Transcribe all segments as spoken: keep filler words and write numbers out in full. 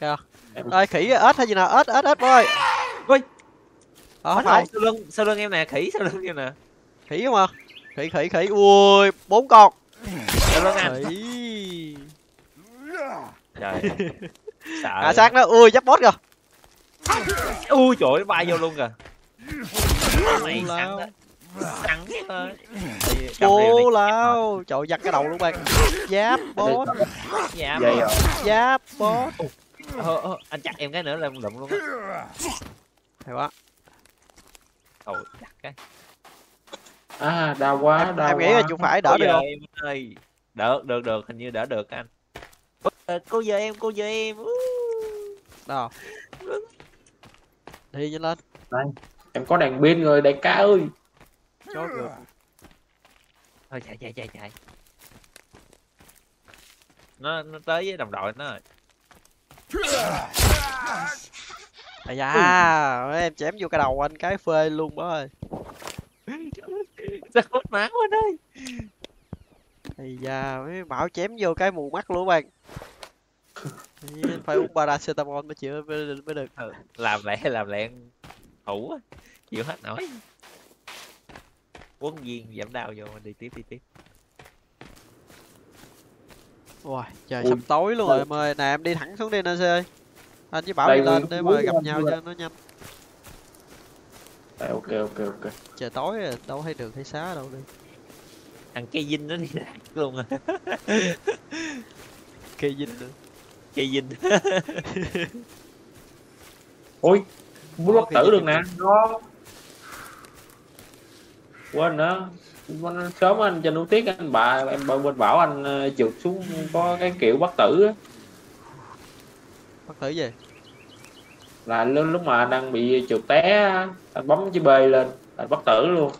Kìa. Em ơi khỉ ếch hay gì nào, ếch ếch ếch ơi. Ui. Ờ hết sau lưng, sau lưng em nè, khỉ sau lưng em nè. Khỉ không à? Khỉ khỉ khỉ. Ui, bốn con. Sau lưng anh. Khỉ. Trời. Sợ. À xác nó. Ui, giáp boss kìa. Ui trời ơi, bay vô luôn kìa. Mày sẵn đó. Sẵn thôi. Bố lao. Trời giật cái đầu luôn bạn. Giáp boss. Giáp boss. Giáp boss. Ờ, ờ, anh chặt em cái nữa là em lụm luôn á. Hay quá. Ôi, chặt cái. À, đau quá, đau quá. Em nghĩ là chúng phải đỡ được không? Em ơi. Được, được, được, hình như đỡ được anh. Cô giờ em, cô giờ em. Đâu? Đi nhanh lên. Đây, em có đèn pin rồi, đại ca ơi. Chốt được. Thôi chạy, chạy, chạy, chạy. Nó, nó tới với đồng đội nó rồi. À da, em chém vô cái đầu anh cái phê luôn bố ơi. Sao mất máng quá đây. Ây da, mấy Bảo chém vô cái mù mắt luôn bạn. Phải uống paracetamol mới chịu mới được. Làm lẹ làm lẹ hủ á, chịu hết nổi. Quân viên giảm đau vô mình đi tiếp đi tiếp. Ôi, trời sắp tối luôn rồi em ơi. Nè em đi thẳng xuống đi en xê ơi. Anh với Bảo đi lên để mà gặp nhau cho nó nhanh. Đấy, ok ok ok. Trời tối rồi, đâu thấy đường thấy xá đâu đi. Thằng cây Vinh nó đi lạc luôn rồi. Cây Vinh nữa. Cây Vinh. Ôi, muốn lót tử được nè. Nó quên nữa. Sớm anh cho nụ tiếc anh bà em bên Bảo anh trượt xuống có cái kiểu bất tử á. Bất tử gì? Là lúc, lúc mà anh đang bị trượt té anh bấm chữ B lên anh bất tử luôn.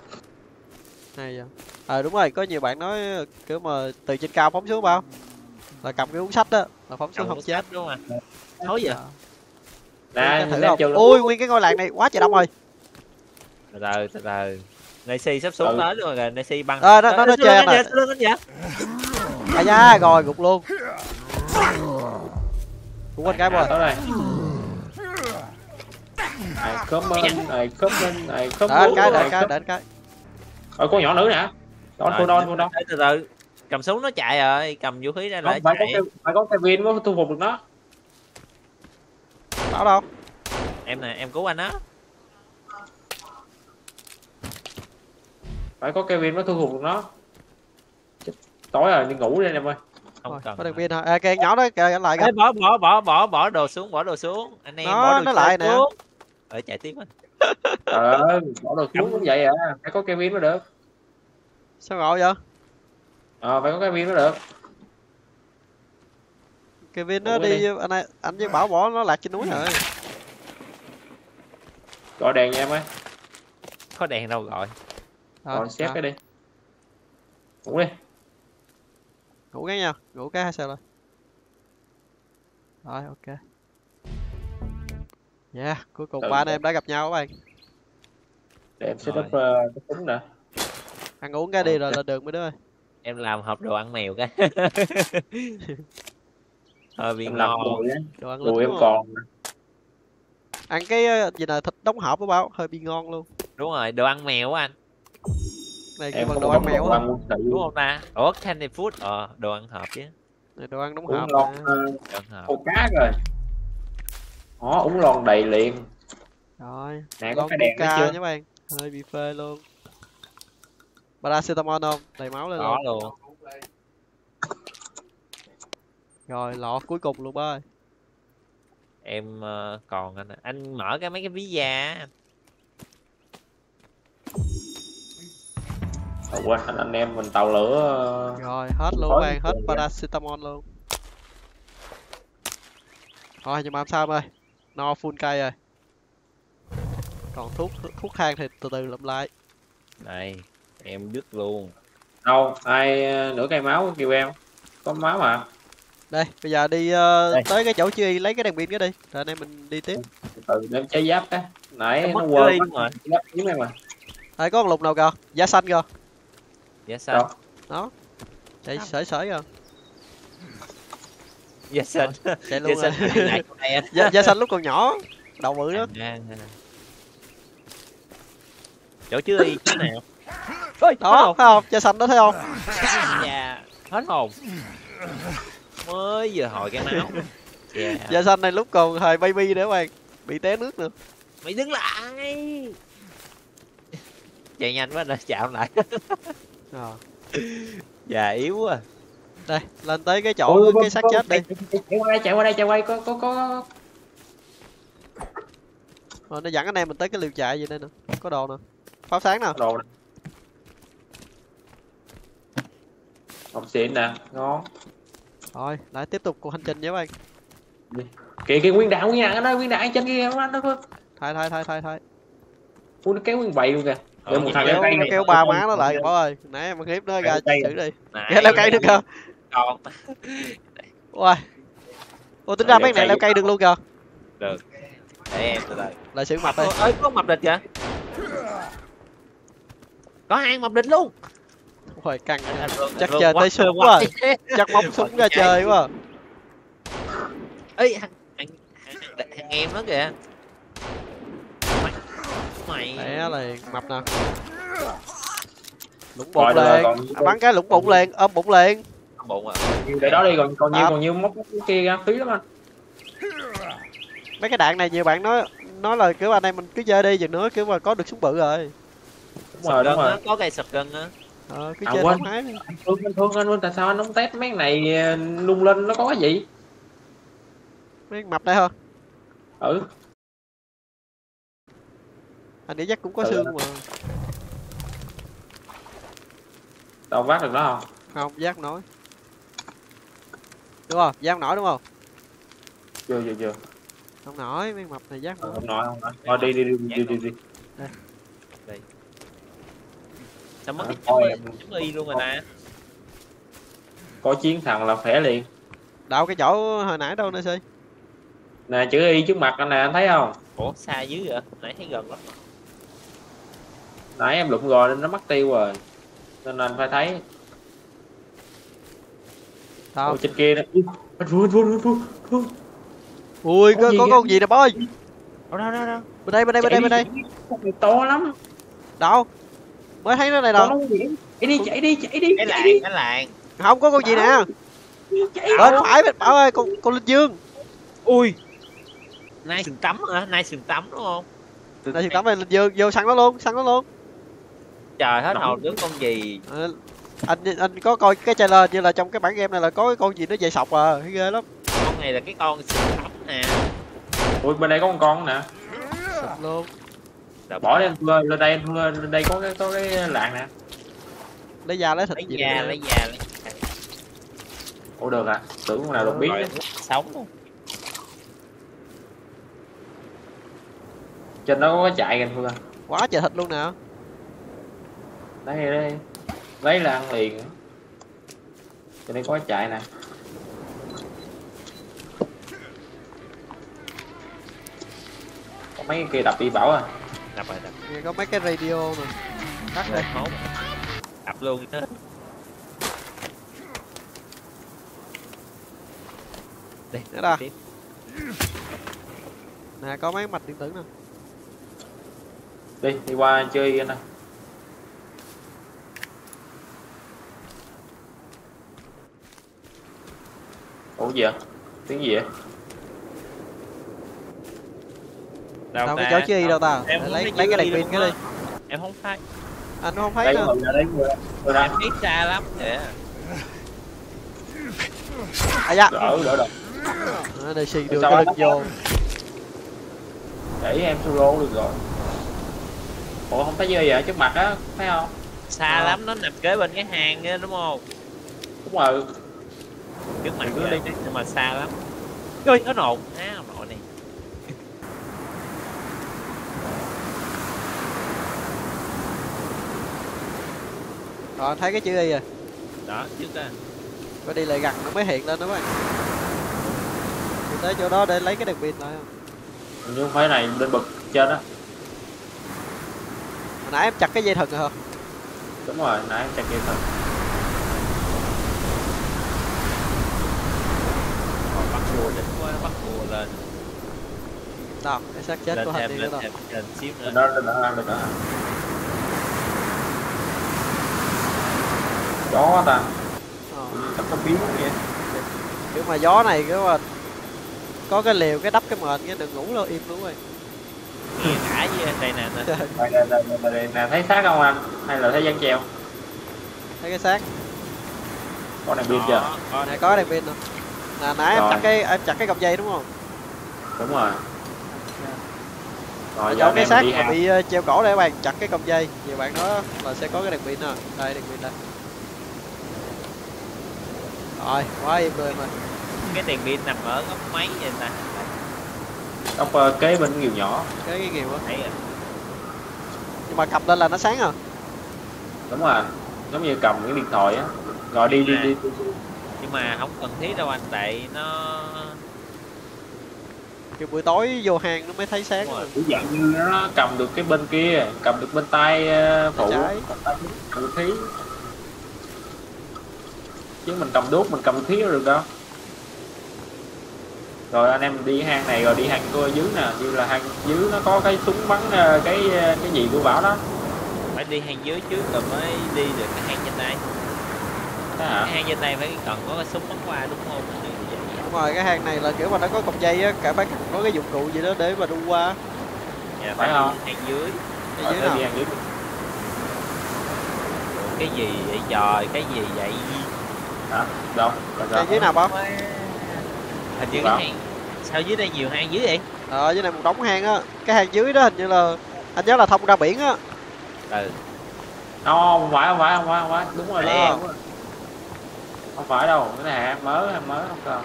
Hay vậy? À đúng rồi, có nhiều bạn nói kiểu mà từ trên cao phóng xuống bao là cầm cái cuốn sách đó là phóng xuống không chết đúng không à? Thối vậy? Nè, ui nguyên cái ngôi làng này quá trời đông rồi. Từ từ từ. Nessie sắp xuống tới luôn rồi, Nessie băng. Ờ nó nó chơi nè. À da, rồi gục luôn. Cũng quên cái rồi. Này khớp lên, này khớp lên, này khớp lên. Đợi cái, đợi cái, đợi cái. Rồi con nhỏ nữ nè. Đón cô đón cô đón. Từ từ. Cầm súng nó chạy rồi, cầm vũ khí ra lại chạy. Phải có cái viên mới thu phục được nó. Bảo đâu? Em nè, em cứu anh á. Phải có Kevin mới thu phục nó. Tối rồi đi ngủ đi em ơi. Không cần. Có được pin thôi. À cái nhỏ đó kìa anh lại kìa. Bỏ bỏ bỏ bỏ bỏ đồ xuống, bỏ đồ xuống. Anh em bỏ đồ nó lại nè. Ở chạy tiếp anh. Trời ơi, bỏ đồ xuống cũng vậy à. Phải có Kevin mới được. Sao ngộ vậy? Ờ phải có Kevin mới được. Kevin nó đi anh anh với Bảo bỏ nó lạc trên núi rồi. Gọi đèn nha em ơi. Có đèn đâu gọi. Rồi xếp à. Cái đi. Ngủ đi. Ngủ cái nha, ngủ cái hay sao rồi. Rồi ok. Yeah, cuối cùng ba anh em đã gặp nhau các bạn. Để em setup uh, cái súng nè. Ăn uống cái đi rồi là đường mới đứa ơi. Em làm hộp đồ ăn mèo cái. Thôi bị ngon. Đồ ăn lùi em còn. Ăn cái gì là thịt đóng hộp của Bảo, hơi bị ngon luôn. Đúng rồi, đồ ăn mèo á anh. Này em không đồ ăn mèo á đúng không ta? Ủa candy food ờ đồ ăn hộp chứ. Đồ ăn đúng hộp. Ủa cá rồi. Đó uống lon đầy liền. Rồi. Nè có cái đèn nữa chưa các bạn? Hơi bị phê luôn. Paracetamol không? Đầy máu lên đó luôn. Rồi lọ cuối cùng luôn ơi. Em còn anh anh mở cái mấy cái ví da. Ờ quên anh anh em mình tàu lửa. Rồi hết luôn bạn, hết paracetamol luôn. Thôi nhưng mà làm sao em ơi. No full cây rồi. Còn thuốc thuốc thang thì từ từ lụm lại. Này, em đứt luôn. Đâu, ai nửa cây máu kêu em. Có máu mà. Đây, bây giờ đi uh, tới cái chỗ chưa lấy cái đèn pin đó đi. Rồi anh em mình đi tiếp. Từ từ để em cháy giáp cái. Nãy nó quên rồi. Giáp kiếm em à. Đấy, có con lục nào kìa, giá xanh kìa. Giá xanh. Đó. Chạy sởi sởi kìa. Dạ xanh. Dạ xanh. Dạ xanh lúc còn nhỏ. Đầu bự đó. Chỗ chứ đi chỗ nào. Ôi, đó, thấy không? Dạ xanh đó thấy không? Dạ. Hết hồn. Mới vừa hồi cái máu. Dạ. Dạ xanh này lúc còn thời baby nữa bạn. Bị té nước nữa. Mày đứng lại. Chạy nhanh quá rồi chạm lại. Ờ. Dạ yếu quá. Đây, lên tới cái chỗ ôi, cái xác chết đi. Chạy qua đây, chạy qua đây, chạy qua đây, có có có. Rồi nó dẫn anh em mình tới cái liều trại gì đây nè, có đồ nè. Pháo sáng nè. Đồ nè. Hộp xịn nè, ngon. Rồi, lại tiếp tục cuộc hành trình với bạn. Kìa cái nguyên đạn nguyên đạn ở đây, nguyên đạn trên kia nó nó. Thôi thôi thôi thôi thôi. Ui nó kéo nguyên bầy luôn kìa. Để một thằng leo cây này. Kéo ba má nó lại bỏ ơi. Nãy em clip nó ra chữ đi. Nãy leo cây nữa kìa. Còn. Ôi. Ủa tính ra mấy này leo cây được luôn kìa. Được. Để em từ từ. Lại xử mập đi. Ơi có mập địch kìa. Có hai mập địch luôn. Ôi căng. Chắc chơi tới súng quá. Chắc móc súng ra chơi quá. Ê thằng thằng em đó kìa. Mày lẹ liền, mập nè. Lũng bụng liền, à, bắn cái lũng bụng liền, ôm bụng liền. Ôm bụng à. Để đó đi, còn còn nhiêu còn nhiêu móc cái kia ra phí lắm anh. Mấy cái đạn này nhiều bạn nói nói là kiểu anh em mình cứ chơi đi dừng nữa kiểu mà có được súng bự rồi. Đúng rồi, đúng rồi. Có cây shotgun á. Ờ cứ chơi thoải mái. Anh thương anh thương anh luôn, tại sao anh không test mấy này lung lên nó có cái gì? Mấy mập đây hả? Ừ. Anh để chắc cũng có xương mà. Đâu vác được đó không? Không, vác nổi. Đúng không? Vác nổi đúng không? Chưa chưa chưa. Không nổi, mấy mập này vác nổi. Không nổi không nổi. Thôi đi đi đi đi đi đi. Đây. Đây. Sao mất cái chấm y luôn rồi nè. Có chiến thần là khỏe liền. Đâu cái chỗ hồi nãy đâu nữa xi. Nè chữ y trước mặt anh nè, anh thấy không? Ủa xa dưới vậy? Nãy thấy gần lắm. Nãy em lụng rồi nên nó mất tiêu rồi. Nên anh phải thấy. Sao? Ủa, trên kia nè. Ui có có con gì nè bói. Đâu đâu đâu đâu. Bên đây bên đây bên đây bên đây. To lắm. Đâu? Mới thấy nó này đâu. Chạy đi chạy đi chạy đi. Cái làng cái làng. Không có con gì nè. Bên phải bên bảo ơi con con linh dương. Ui. Nay sừng tắm hả? Nay sừng tắm đúng không? Nay sừng tắm này lên vô, vô săn nó luôn, săn nó luôn. Trời hết hồn đứa con gì. À, anh anh có coi cái trailer như là trong cái bản game này là có cái con gì nó dậy sọc à, thấy ghê lắm. Con này là cái con sừng tắm nè. Ui bên đây có con con nè. Sập luôn. Đã bỏ lên lên đây lên đây có cái có cái lạng nè. Lấy da lấy thịt lấy gì da, lấy da lấy. Ủa được à? Tưởng con nào được biết. Sống luôn. Trên đó có chạy gần Phương. Quá trời thịt luôn nè. Đây đây. Lấy là ăn liền. Trên đây có chạy nè. Có mấy cái kia đập đi bảo à. Đập rồi đập. Nghe có mấy cái radio nè. Cắt đây. Đập luôn đó. Đây nữa đó. Nè có mấy mạch điện tử nè. Đi, đi qua chơi kia nè. Ủa gì vậy? Tiếng gì vậy? Đâu ta? Cái chó chơi đâu, đâu ta? Em lấy lấy cái đèn pin cái đi. Em không thấy. Anh không thấy đâu. Em biết xa lắm. Dạ. À dạ. Đỡ đỡ đỡ. Nó đây xì được cái lực vô. Để em solo được rồi. Ủa không thấy gì vậy trước mặt á, thấy không? Xa à. Lắm, nó nằm kế bên cái hang đó đúng không? Đúng rồi. Trước mặt cứ đi nhưng mà xa lắm. Ơi nó nổ, á à, nổ này. Rồi thấy cái chữ Y rồi. Đó, trước đó. Có đi lại gần nó mới hiện lên đó bạn. Đi tới chỗ đó để lấy cái đèn pin lại không? Hình như phải này lên bực trên á. Hồi nãy em chặt cái dây thần rồi hả? Đúng rồi, nãy em chặt dây thần. bùa lên, bắt bùa lên. Đọc cái xác chết lên của Hạnh đi nữa rồi. Lên xíu nữa. Đó, lên đó, lên đó. Gió ta. Ờ. Chắc có biến vậy. Kiểu mà gió này cái mà có cái liều cái đắp cái mệt nghe đừng ngủ đâu, im luôn rồi. Nghe ngã với đây nè. Đây đây đây đây nè, thấy xác không anh? Hay là thấy dáng treo? Thấy cái xác. Có đèn pin chưa? Này có đèn pin không? Là nãy rồi. Em chặt cái em chặt cái cọc dây đúng không? Đúng rồi. Rồi chỗ cái xác mà bị treo cổ để bạn chặt cái cọc dây, thì bạn đó là sẽ có cái đèn pin nè. Đây đèn pin đây. Rồi, quá im rồi mà. Cái đèn pin nằm ở góc mấy vậy ta? Góc uh, kế bên nhiều nhỏ. Kế cái nhiều á. Nhưng mà cầm lên là nó sáng à? Đúng rồi. Giống như cầm cái điện thoại á. Rồi đi đi, đi đi đi. Nhưng mà không cần thiết đâu anh, tại nó kiểu buổi tối vô hàng nó mới thấy sáng rồi. Kiểu dạng như nó cầm được cái bên kia, cầm được bên tay phụ, cầm được thí. Chứ mình cầm đuốc mình cầm thí được đâu. Rồi anh em đi hang này rồi đi hang ở dưới nè, như là hang dưới nó có cái súng bắn cái cái gì của Bảo đó. Phải đi hang dưới trước rồi mới đi được cái hang trên đây. À. Cái hang trên này phải cần có cái súng bắn qua đúng không? Đúng rồi, cái hang này là kiểu mà nó có cọc dây á, cả phải cần có cái dụng cụ gì đó để mà đu qua. Dạ, phải không? Hang dưới. Hang dưới nào? Hang dưới. Cái gì vậy trời, cái gì vậy? Hả? Đâu? Hang dưới nào bác? Hình như cái hang. Sao dưới đây nhiều hang dưới vậy? Ờ, dưới này một đống hang á. Cái hang dưới đó hình như là anh nhớ là thông ra biển á. Ừ. Không, không phải, không phải, không phải, không phải. Đúng rồi đó. Không phải đâu, cái này hang mới, hang mới không cần.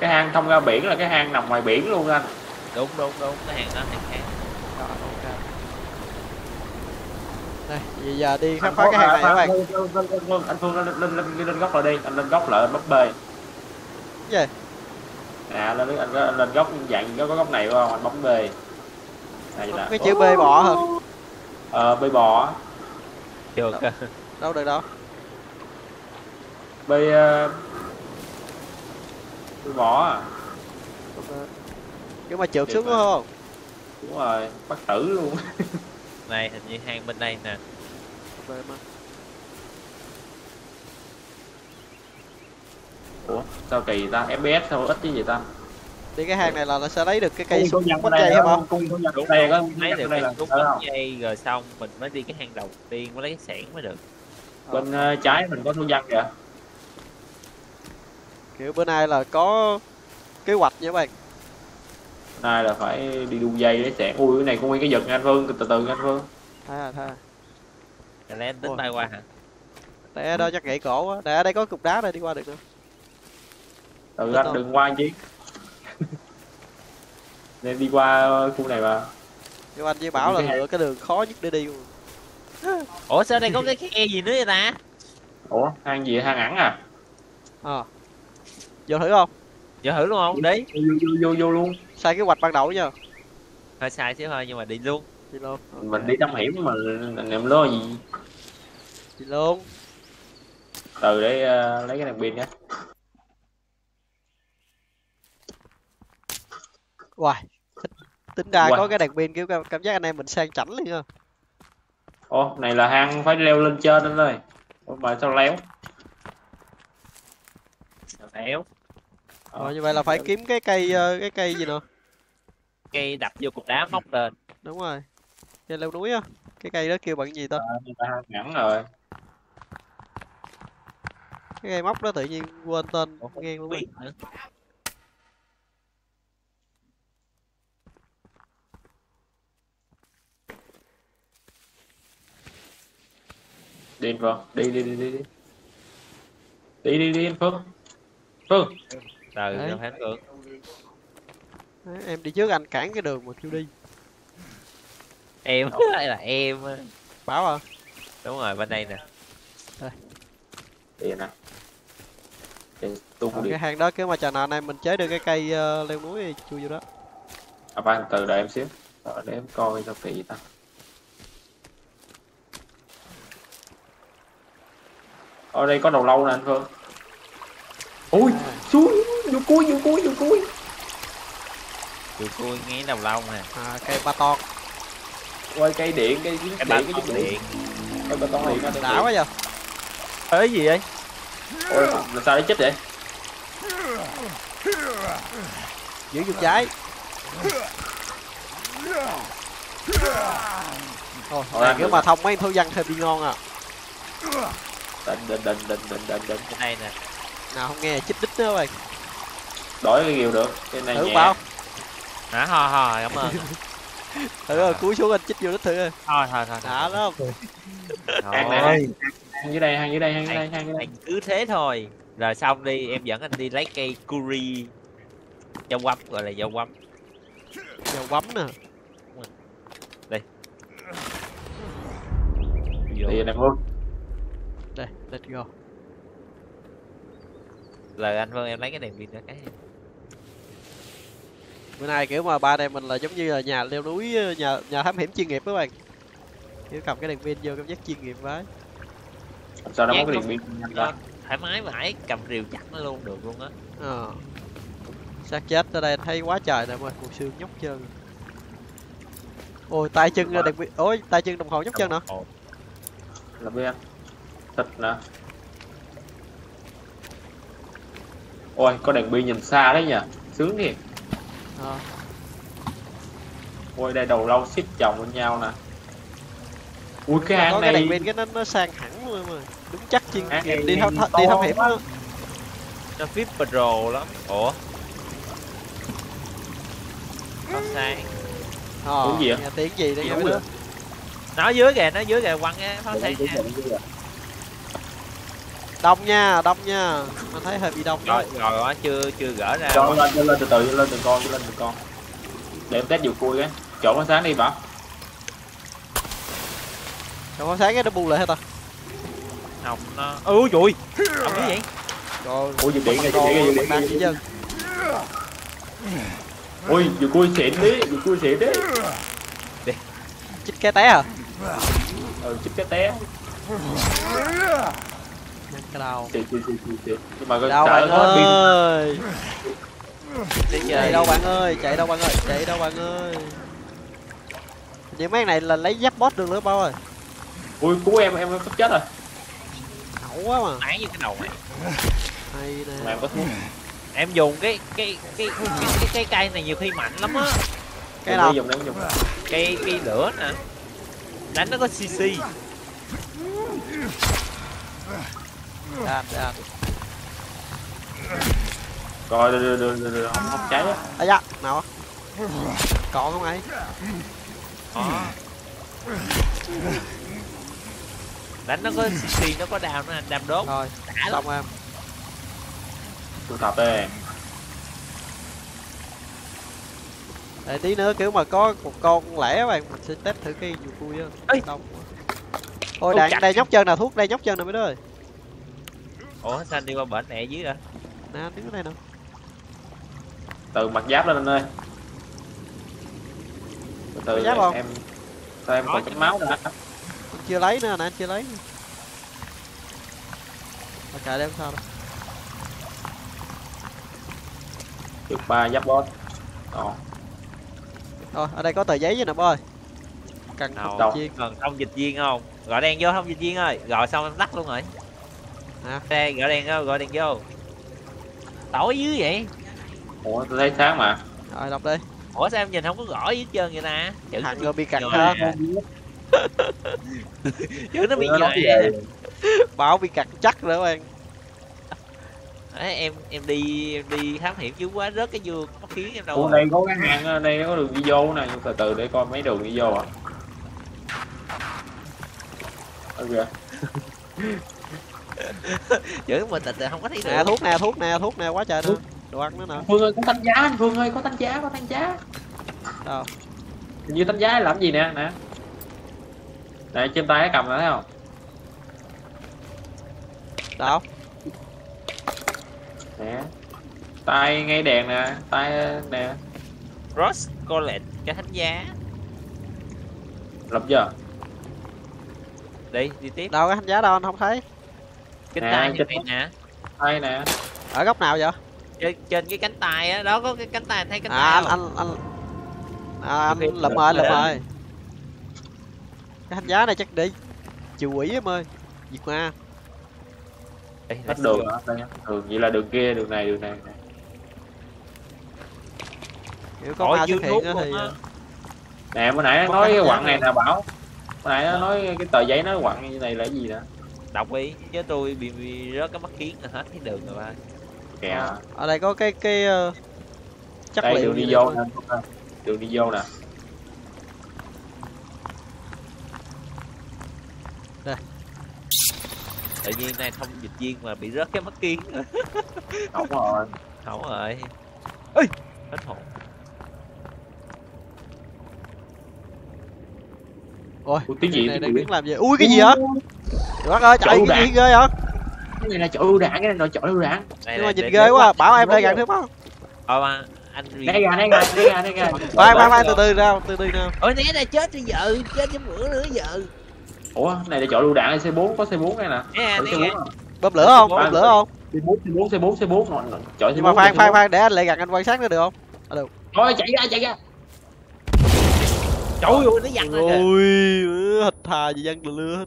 Cái hang thông ra biển là cái hang nằm ngoài biển luôn anh. Đúng đúng đúng, cái hang đó hang khác. Rồi ok. Đây, bây giờ đi khám phá cái hang này các bạn. Anh Phương lên lên lên lên góc lại đi, anh lên góc lại anh bắp bê. Cái gì? À lên anh lên góc dạng có góc này không? Anh bấm bê. Cái chữ B bọ hả? Ờ B bọ. Được. Đâu được đâu. Bây uh, bỏ à cái mà trượt xuống đúng không? Đúng rồi, bắt tử luôn. Này hình như hang bên đây nè. Ủa sao kỳ ta, ép pê ét sao ít chứ gì ta? Đi cái hang này là nó sẽ lấy được cái cây súng bắn dây không? Cung có nhặt đây có lấy được cây súng bắn dây rồi xong mình mới đi cái hang đầu tiên mới lấy cái xẻng mới được. Bên uh, trái mình có thú dân kìa. Kiểu bữa nay là có kế hoạch nha các bạn. Bữa nay là phải đi đu dây để xẻng. Ui cái này cũng nguyên cái giật nha anh Phương, từ từ nha anh Phương. Thôi à, thôi à. Để lẽ tính tay qua hả? Để đó chắc gãy cổ á, để đây có cục đá này đi qua được nữa. Từ anh đâu? Đừng qua chứ. Nên đi qua khu này mà. Nhưng anh với Bảo là lựa cái đường khó nhất để đi luôn. Ủa sao đây có cái khe gì nữa vậy ta? Ủa hang gì, hang ẩn à? Ờ à. Vô thử không? Vô thử luôn không? Đấy. Vô vô vô vô luôn. Sai kế hoạch ban đầu chưa? Hơi sai xíu thôi nhưng mà đi luôn. Đi luôn. Okay. Mình đi thám hiểm mà em lo gì? Đi luôn. Từ để uh, lấy cái đèn pin nhé. Wow. Tính ra wow. Có cái đèn pin kiểu cảm giác anh em mình sang chảnh liền không? Ồ, này là hang phải leo lên trên anh ơi. Ủa mà sao léo? Sao léo? Ờ như vậy là phải kiếm cái cây cái cây gì nữa? Cây đập vô cục đá móc lên. Đúng rồi. Cây leo núi á. Cái cây đó kêu bằng gì ta? À, ngắn rồi. Cái cây móc đó tự nhiên quên tên. Ủa, ngang luôn. Đi vào, đi đi đi đi đi đi đi đi anh Phương. Phương trời ơi hết được. Em đi trước anh cản cái đường mà kêu đi. Em lại là em Bảo à? Đúng rồi bên đây nè. Đi nè. Cái hang đó cứ mà chờ nào này mình chế được cái cây uh, leo núi thì chui vô đó. À ba từ đợi em xíu. Rồi để em coi sao kỳ ta. Ở đây có đầu lâu nè anh Phương. Ôi xuống vô cuối vô cuối vô cuối vô cuối nghe đầu lông nè. À, cây ba to quay cây điện cây điện cái điện cái điện cây ba to điện nó đảo quá vậy. Ê gì vậy? Ôi làm sao nó chết vậy? Giữ vô trái. Thôi này nếu mà thông mấy thứ văn thêm đi ngon à. Đền đền đền đền đền đền đền cái này nè. Nào không nghe chích đít nữa rồi. Đổi cái nhiều được. Cái này thử bao. Hả ho ho cảm ơn. Thử rồi cúi xuống anh chích vô đít thử ơi. Thôi thôi thôi. Đã lắm. Hang này hang dưới đây hang dưới đây hang dưới đây hang dưới đây. Cứ thế thôi. Rồi xong đi em dẫn anh đi lấy cây curry dao quắm gọi là dao quắm. Dao quắm nè. Đây. Đi này Phương. Đây, let's go. Lời anh Phương em lấy cái đèn pin nữa cái. Bữa nay kiểu mà ba đây mình là giống như là nhà leo núi, nhà nhà thám hiểm chuyên nghiệp các bạn. Kiểu cầm cái đèn pin vô cảm giác chuyên nghiệp quá. Sao nó có cái đèn pin thoải mái vãi, cầm rìu chặt nó luôn được luôn á. Ờ. Xác chết tới đây thấy quá trời nè mọi cuộc xương nhóc chân. Ôi tay chân đèn pin, ôi tay chân đồng hồ nhóc chân nữa. Là bên thịt nè. Ôi có đèn pin nhìn xa đấy nhỉ, sướng thiệt. À. Ôi đây đầu lâu xích chồng lên nhau nè. Ui cái hang này. Cái đèn pin cái nó nó sang hẳn luôn mà. Đúng chắc chuyên nghiệp đi thăm đi thăm hiểm luôn. Nó vê i pê Pro lắm. Ủa. Nó sang. Ờ. Tiếng gì vậy? Nghe tiếng gì đây nữa. Nó dưới kìa, nó dưới kìa quăng á, nó sang. Đông nha, đông nha. Mình thấy hơi bị đông rồi. Rồi rồi chưa chưa gỡ ra. Cho lên, cho lên từ từ, lên từ con, lên từ con. Để em test vụ cua cái. Chỗ ánh sáng đi Bảo. Chỗ ánh sáng cái nó bù lại hết ta. Không nó. Ôi trời. Ông cái gì? Rồi. Ủa vụ điện này, vụ điện này, vụ điện này. Ôi, vụ cua xịn đi, vụ cua xịn đi. Đi. Chích cái té à? Ừ, chích cái té. Cái đầu chị, chị, chị, chị. Nhưng mà đâu bạn ơi đi chạy đâu bạn ơi chạy đâu bạn ơi chạy đâu bạn ơi những mấy này là lấy giáp boss được nữa Bao ơi. Ui cứu em em sắp chết rồi nổ quá mà nãy như cái đầu này hay nè em có thuốc em dùng cái cái cái cái cái, cái, cái cây này nhiều khi mạnh lắm á cái nào dùng em dùng cây cây lửa nè đánh nó có xê xê. Đạp, đạp. Rồi được được được được không không cháy á. À dạ, nào. Còn không ấy. Có. Đánh nó có xê xê nó có đào nó đàm đốt. Rồi, đã xong em. Tụ tập đây. Để tí nữa kiểu mà có một con lẻ các bạn mình sẽ test thử cái dù cui á. Đông. Ôi đạn đây nhóc chân nào thuốc đây nhóc chân nào mấy đứa ơi. Ủa sao anh đi qua bển này dưới hả? Nè anh đứng ở đây nè. Từ mặt giáp lên anh ơi. Từ từ em không? Sao em còn chảy máu nữa. Anh chưa lấy nữa nè, anh chưa lấy. Mà chạy đem sao đâu. Được ba giáp boss. Đó. Rồi ở đây có tờ giấy với nè Bo ơi. Cần đầu chiên. Cần thông dịch viên không? Gọi đen vô thông dịch viên ơi. Gọi xong em tắt luôn rồi. À. Đây, gọi đèn vô, gọi đèn vô. Tối dưới vậy? Ủa, tôi thấy sáng mà. Rồi, đọc đi. Ủa sao em nhìn không có gõ dưới trơn vậy ta? Chữ thằng nó bị cặn hơn. Chữ nó bị dài. Bảo bị cặn chắc nữa bạn. Đấy, em em đi em đi thám hiểm chứ quá rớt cái vua có khiến em đâu. Ủa, đây có cái hàng đây có đường đi vô này, từ từ để coi mấy đường đi vô ạ. Ơ kìa. Chữ mình tịch không có thấy nè, thuốc nè, thuốc nè, thuốc nè, quá trời nữa. Đồ ăn nữa nè. Phương ơi có tánh giá anh Phương ơi, có tánh giá, có tánh giá. Đâu? Hình như tánh giá làm gì nè, nè. Nè trên tay cầm nè thấy không? Đâu? Nè. Tay ngay đèn nè, tay nè. Rose College cho thánh giá. Lập chưa? Đi, đi tiếp. Đâu cái thánh giá đâu anh không thấy. Cái nè, tay trên nè. Tay nè. Ở góc nào vậy? Trên, trên cái cánh tay á, đó, đó có cái cánh tay, thấy cánh tay. À, anh anh à, anh lụm rồi, lụm rồi. Cái hành giá này chắc để trừ quỷ em ơi. Diệt ma. Hết đường rồi, đường vậy là đường kia, đường này, đường này. Nếu có ma xuất hiện thì đó. Nè, bữa nãy nói cái quặng này nè Bảo. Bữa nãy nó nói cái tờ giấy nói quặng như này là cái gì nè. Đọc đi, chứ tôi bị, bị rớt cái mắt kiến là hết thấy đường rồi ba. Kìa. À, ở đây có cái cái uh, chắc đây, đường đi vô nè. Đường đi vô nè. Đây. Tự nhiên nay thông dịch viên mà bị rớt cái mắt kiến. Không rồi. Không rồi. Ê, hết hồn. Ôi, cái gì này đang đứng làm gì? Ui cái gì vậy? Bác ơi, trời cái gì ghê hả? Cái này là chỗ ưu đạn, cái này là chỗ ưu đạn. Nhưng mà nhìn ghê quá, bảo em đây gần thứ không? Ờ mà anh đây ra, đây ra, đây ra, đây ra. Bay bay bay từ từ ra, từ từ ra. Ôi né này chết đi vợ, chết cái bữa nữa vợ. Ủa, này là chỗ ưu đạn xê bốn, có xê bốn đây nè. Bóp lửa không? Bóp lửa không? xê bốn, xê bốn, xê bốn rồi. Trời nhưng mà khoan khoan khoan để anh lại gần anh quan sát nữa được không? Được. Thôi chạy ra, chạy ra. Trời ơi nó giật rồi kìa. Ui, thịt thà gì văng lưa hết.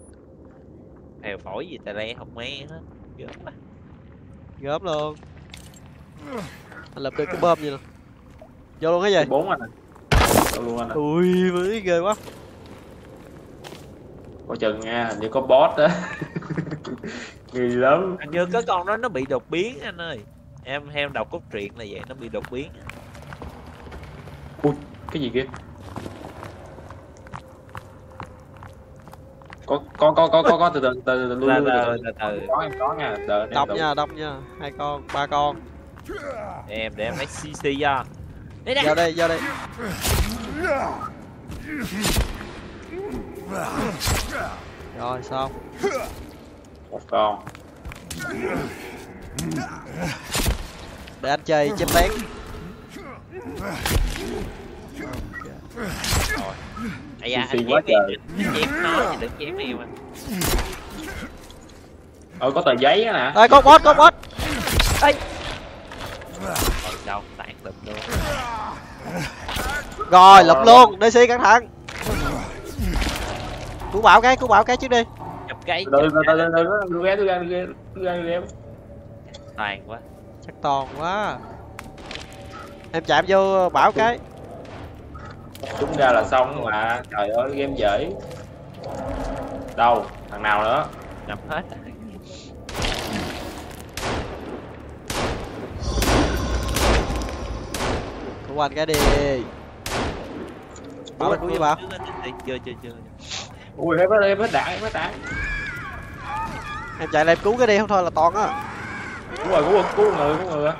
Hèo phổi gì tà le không me hết. Gớm quá. Gớm luôn. Anh lập được cái bơm gì nè. Vô luôn cái gì? bốn anh. Vô luôn anh. Ui, mới ghê quá. Coi chừng nha, hình như có boss đó. Ghê lắm. Hình như cái con đó nó bị đột biến anh ơi. Em em đọc cốt truyện là vậy, nó bị đột biến. Ui, cái gì kia? có có có có có từ từ từ từ từ từ từ có em có nha, đông nha, đông nha, hai con ba con em để em lấy xê xê ra vào đây, vào đây rồi xong một con để anh chơi chém bén rồi. Ây da, anh quá trời. Anh chém nó thì đừng chém em anh. Ôi có tờ giấy á nè. Ê, có boss, có boss. Ê. Rồi đâu, tản lụm luôn. Rồi, lụm luôn, đê xê cẩn thận. Cứu bảo cái, cứu bảo cái trước đi. Chụp cái. Đừng, đừng, đừng, đừng ghé, đừng ghé, đừng ghé, đừng ghé. Toàn quá. Chắc toàn quá. Em chạm vô bảo cái. Chúng ra là xong mà, trời ơi game dễ. Đâu, thằng nào nữa? Nhập hết. Cứu anh cái đi. Bảo là cứu gì bảo? Chưa chưa chưa. Ui em hết em hết đạn, em hết đạn. Em chạy lại em cứu cái đi không thôi là toàn á. Cứu rồi, cứu rồi, cứu người, cứu người.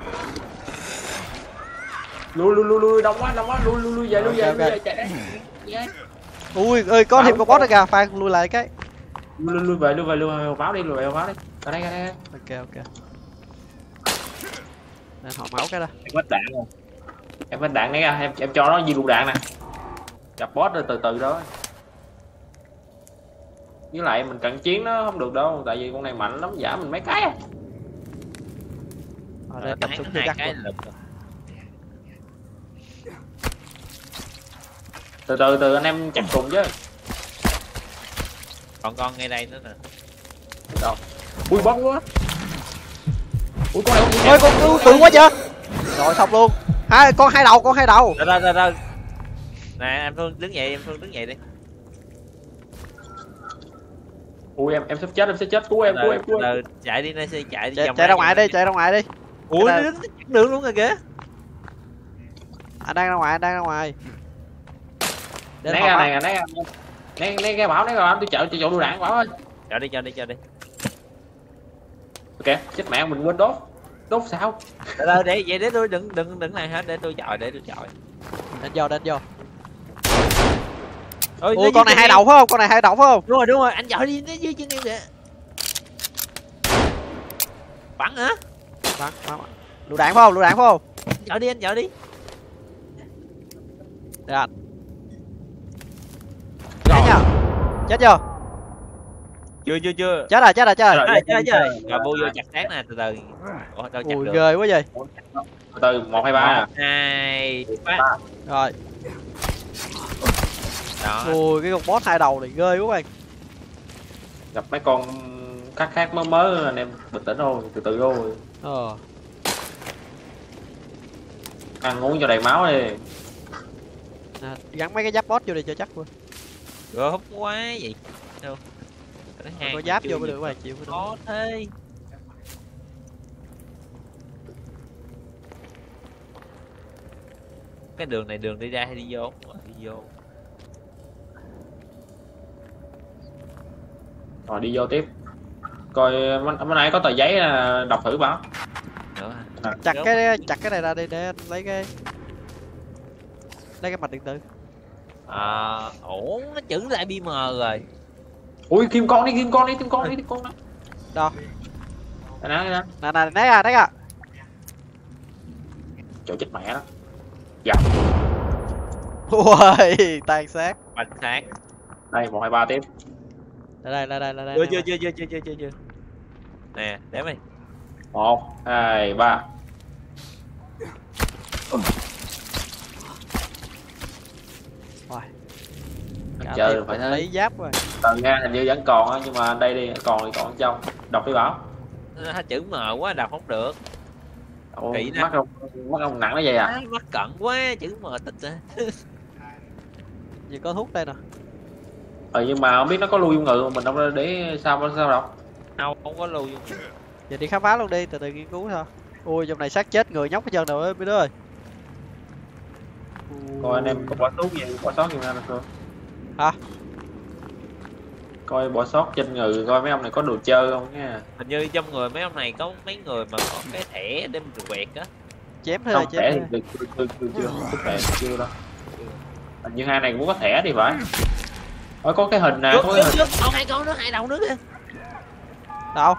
Lui lui lui lui đông quá, đông quá, lui lui lui về, lui về, lui về, chạy đây. Ui ơi có thêm con boss nữa kìa, phan lui lại cái. Lui lui về, lui về, lui máu đi, lui về máu đi. Ra đây, ra đây. Ok ok. Nên họ máu cái đó. Em hết đạn rồi. Em hết đạn đấy ra, em em cho nó gì luôn đạn nè. Gặp boss rồi từ từ đó. Với lại mình cận chiến nó không được đâu, tại vì con này mạnh lắm, giả mình mấy cái à. Ở đây tập súng hai cái lực. Từ từ từ anh em chặt cùng chứ. Còn con ngay đây nữa nè. Đâu? Ui bóng quá. Ui con này không. Ôi con cứu tượng quá chưa. Rồi xong luôn. Hai con hai đầu, con hai đầu. Ra ra ra ra. Nè em Phương đứng dậy, em Phương đứng dậy đi. Ui em em sắp chết, em sẽ chết, cứu em, cứu em, cứu em. Chạy đi đây, chạy đi vòng. Chạy ra ngoài đi, chạy ra ngoài đi. Ui nó chặt đường luôn rồi kìa. Anh đang ra ngoài, anh đang ra ngoài. Né ra này nè, né ra. Né né ra bảo, né ra bảo, tôi chở chỗ đu đạn Bảo ơi. Chở đi, chở đi, chở đi. Ok, chết mẹ mình quên đốt. Đốt sao? Để để vậy để tôi đừng đừng đừng này hết, để tôi chọi, để tôi chọi. Đánh vô, đánh vô. Ôi, ôi con này hai đầu phải không? Con này hai đầu phải không? Đúng rồi, đúng rồi, anh chọi đi, nó dưới chân em kìa. Bắn hả? Bắn, bắn. Lựu đạn phải không? Lựu đạn phải không? Chọi đi anh, chọi đi. Đây anh. Chết chưa? Chết chưa? Chưa chưa chưa. Chết rồi, chết rồi, chết rồi. Chết rồi, chết rồi. Rồi bu vô chặt xác nè, từ từ. Ủa đâu chặt được. Ui ghê quá vậy. Từ từ, một hai ba nè. hai ba. Rồi. Đó. Ui cái con boss hai đầu này ghê quá bạn. Gặp mấy con khác khác mới mới anh em bình tĩnh thôi, từ từ thôi. Ờ. Ăn uống cho đầy máu đi. À, gắn mấy cái giáp boss vô đây cho chắc luôn. Gớm quá vậy. Đâu. Có giáp vô mới được mày chịu có thế. Cái đường này đường đi ra hay đi vô? Đi vô. Rồi đi vô tiếp. Coi bữa nãy có tờ giấy là đọc thử bảo. À. Chặt cái chặt cái này ra đi để lấy cái lấy cái mạch điện tử. À, ủa nó chữ lại bê em rồi. Ui kim con đi, kim con đi, kim con đi, kim con đó. Đâu? Nè nè nè nè đấy à, đấy à. Chỗ chết mẹ đó. Dạ. Ui, tàn sát. Bạch sát. Đây một hai ba tiếp. Đây đây đây đây đây. Chưa chưa chưa chưa chưa chưa chưa. Nè, đếm đi. một hai ba. Rồi. Chờ phải lấy giáp rồi. Tờ Nga hình như vẫn còn á, nhưng mà đây đi còn thì còn trong. Đọc đi bảo. À, chữ mờ quá đọc không được. Ủa, kỹ mắt không mắt không nặng nó vậy à? À mắt cận quá chữ mờ tịch ra. Vì có thuốc đây nè. Ờ nhưng mà không biết nó có lưu dung ngự mà mình không để sao sao đọc. Đâu không có lưu dung. Giờ đi khám phá luôn đi, từ từ nghiên cứu thôi. Ui trong này xác chết người nhóc hết trơn rồi mấy đứa ơi. Coi anh em có bỏ thuốc gì, bỏ sót gì ra được không? Hả? Coi bỏ sót trên người coi mấy ông này có đồ chơi không nha. Hình như trong người mấy ông này có mấy người mà có cái thẻ để mình quẹt á. Chém thôi, chém. Thẻ thì chưa chưa chưa chưa thẻ chưa đâu. Hình như hai này cũng có thẻ thì phải. Ôi có cái hình nào thôi. Ông hai con nữa, hai đầu nữa kìa. Đâu?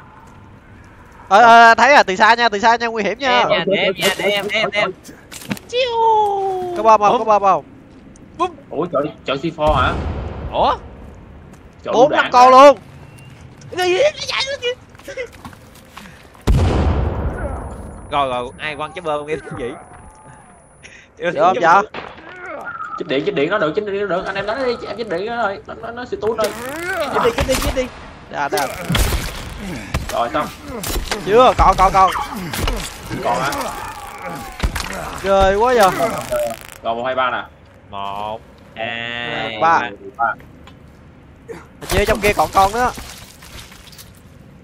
Ờ à, thấy à, từ xa nha, từ xa nha, nguy hiểm nha. Để em nha, để em, để em, để em. Chiêu. Có bom không? Có bom không? Bum. Ủa trời, trời xê bốn hả? Ủa? Bốn năm con luôn. Rồi rồi, ai quăng cái bơm nghe cái gì? Được không vậy? Chích điện, chích điện nó được, chích điện nó được. Anh em đánh đi, em chích điện nó rồi. Nó nó sẽ tút thôi. Chích đi, chích đi, chích đi. Đã đã. Rồi xong. Chưa, còn còn còn. Còn hả? Trời quá giờ. Rồi một hai ba nè. một hai ba. Chơi trong kia còn con nữa.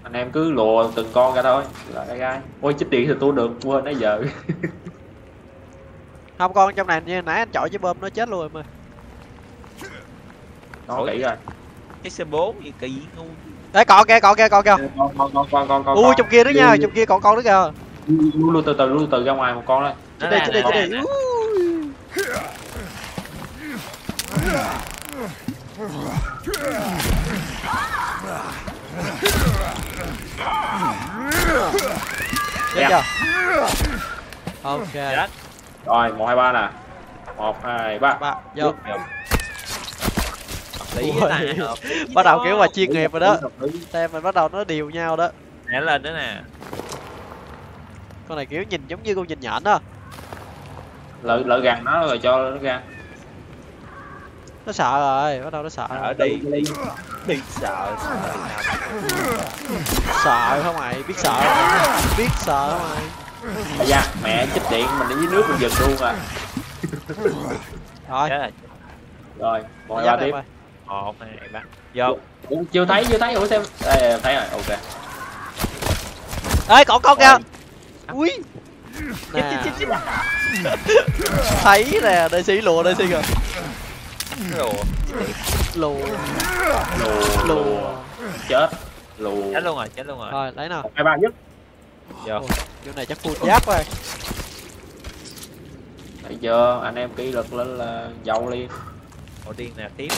Anh em cứ lùa từng con ra thôi. Là đây gai. Ôi chích điện thì tôi được quên nãy giờ. Không con trong này như nãy anh chọi với bơm nó chết luôn em ơi. Nó kỹ rồi. Cái xê bốn gì kỳ ngu. Đấy còn kìa, còn kìa, còn kìa. Con con con con con con. Ui trong kia đó nha, trong kia còn con nữa kìa. Lui từ từ, lui từ ra ngoài một con thôi. Chết đi, chết đi, chết đi. Chết chưa? Ok. Chết. Rồi, một hai ba nè. một hai ba. ba. Vô. Bắt đầu kiểu mà chuyên nghiệp rồi đó. Tem mình bắt đầu nó điều nhau đó. Nè lên nữa nè. Con này kiểu nhìn giống như con nhìn nhện đó. Lợi lợi gần nó rồi cho nó ra. Nó sợ rồi, bắt đầu nó sợ. Ở đi đi. Đi sợ. Sợ không mày, biết sợ. Biết sợ không mày. Dạ, da, mẹ chích điện mình ở dưới nước mình dừng luôn à. Rồi. Rồi, rồi ba tiếp. Một hai ba. Vô. Ủa, chưa thấy, chưa thấy. Ủa xem. Đây thấy rồi, ok. Ê, còn con kìa. Ui. Nè. Thấy nè, đại sĩ lùa đại sĩ kìa. Lùa. Lùa. Lùa. Lùa. Chết. Lùa. Chết luôn rồi, chết luôn rồi. Rồi, lấy nào. Hai ba nhất. Vô. Chỗ này chắc full giáp rồi. Bây giờ anh em kỹ lực lên là dầu liền. Đầu tiên nè tiếp.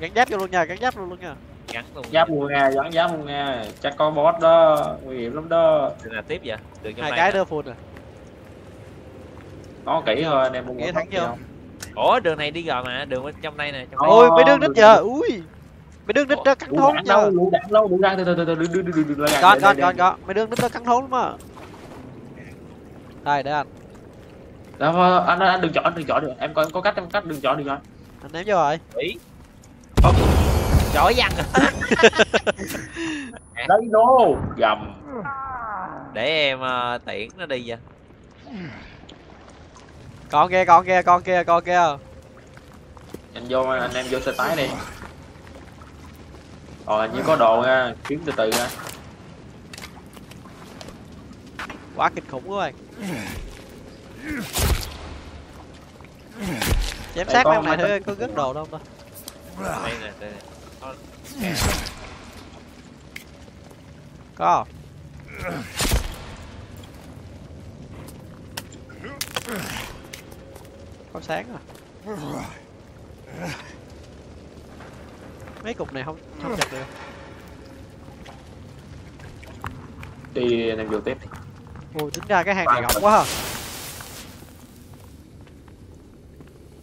Gắn giáp vô luôn nha, gắn giáp luôn luôn nha. Gắn luôn. Giáp luôn nha, gắn giáp luôn nha. Chắc có boss đó, nguy hiểm lắm đó. Được là tiếp vậy. Được cho hai cái nữa full rồi. Nó kỹ thôi anh em muốn. Kỹ thắng chưa? Ủa đường này đi rồi mà, đường bên trong đây nè, trong đây. Ôi mấy đứa nít giờ. Ui. Mấy đứa nít đó cắn thốn nhờ. Đủ đạn lâu, đủ đạn, từ từ từ từ, đừng đừng đừng lại. Có có có có, mấy đứa nít đó cắn thốn lắm á. Đây để anh. Đó anh anh đừng chọn, đừng chọn được. Em coi có cách em cách đừng chọn được rồi. Anh ném vô rồi. Ý. Chọi văng à. Đấy nô, gầm. Để em uh, tiễn nó đi vậy. Con kia, con kia, con kia, con kia. Anh vô anh em vô xe tái đi. Rồi như có đồ nha, kiếm từ từ nha. Quá kinh khủng quá anh. Chém sát mấy ông này thử có gớt đồ đâu ta. Đây nè, đây nè. Có. Có sáng rồi. Mấy cục này không không chặt được. Đi làm vô tiếp. Ôi tính ra cái hàng này rộng quá ha.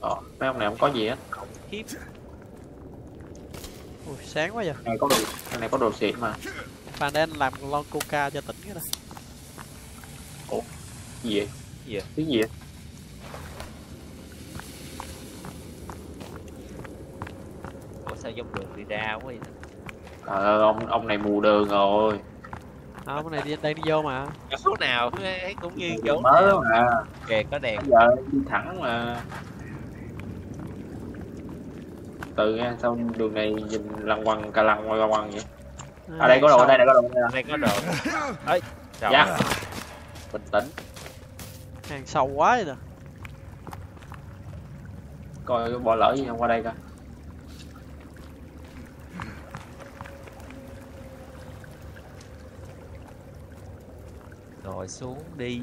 Ờ, mấy ông này không có gì hết. Hiếp. Ôi sáng quá vậy. Này có đồ, cái này có đồ xịn mà. Phan đen làm lon coca cho tỉnh cái này. Ủa, gì vậy? Gì vậy? Tiếng gì vậy? Sao dọc đường đi ra quá vậy? Ờ à, ông ông này mù đường rồi. Không, à, cái này đi đang đi vô mà. Chỗ nào ấy cũng như chỗ mới mà. Kìa có đèn. Giờ đi thẳng mà. Từ nha, sao đường này nhìn lằng quằng cà lằng ngoài quằng vậy? À, à đây có đồ, đây này có đồ. Đây có đồ. Ấy. Dạ. Bình tĩnh. Hàng sâu quá vậy nè. Coi bỏ lỡ gì không qua đây coi. Rồi xuống đi.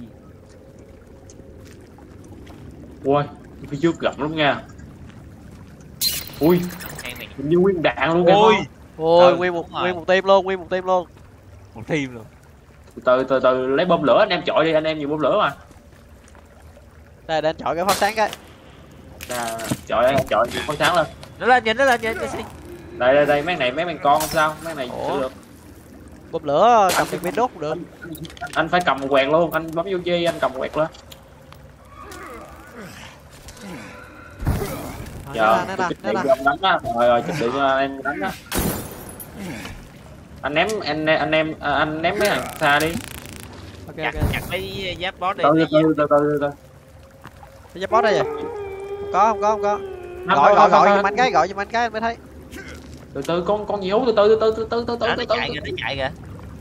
Ui, phía trước gặp lắm nha. Ui, hình như nguyên đạn luôn. Ôi, ôi, nguyên một nguyên một team luôn, nguyên một team luôn. Một team luôn. Từ từ từ lấy bom lửa anh em chọi đi, anh em nhiều bom lửa mà. Đây để anh chọi cái phát sáng cái. Nè, chọi anh chọi nhiều phát sáng lên. Nó lên nhìn, nó lên nhìn. Đây đây đây, mấy này mấy mình con sao? Mấy này chưa được. Bóp lửa cầm cái đốt được. Anh, anh, anh phải cầm một quẹt luôn, anh bấm vô chi anh cầm một quẹt lên. Chờ, rồi rồi chuẩn bị em đánh đó. Anh ném anh anh em anh ném mấy thằng xa đi. Ok nhặt, ok. Nhặt mấy giáp boss đi. Từ từ từ từ từ. Cái giáp boss đây vậy? Không có không có không có. Gọi gọi gọi giùm anh cái, gọi giùm anh cái anh mới thấy. Từ từ con con gì hú từ từ từ từ từ từ từ từ nó chạy kìa, nó chạy kìa.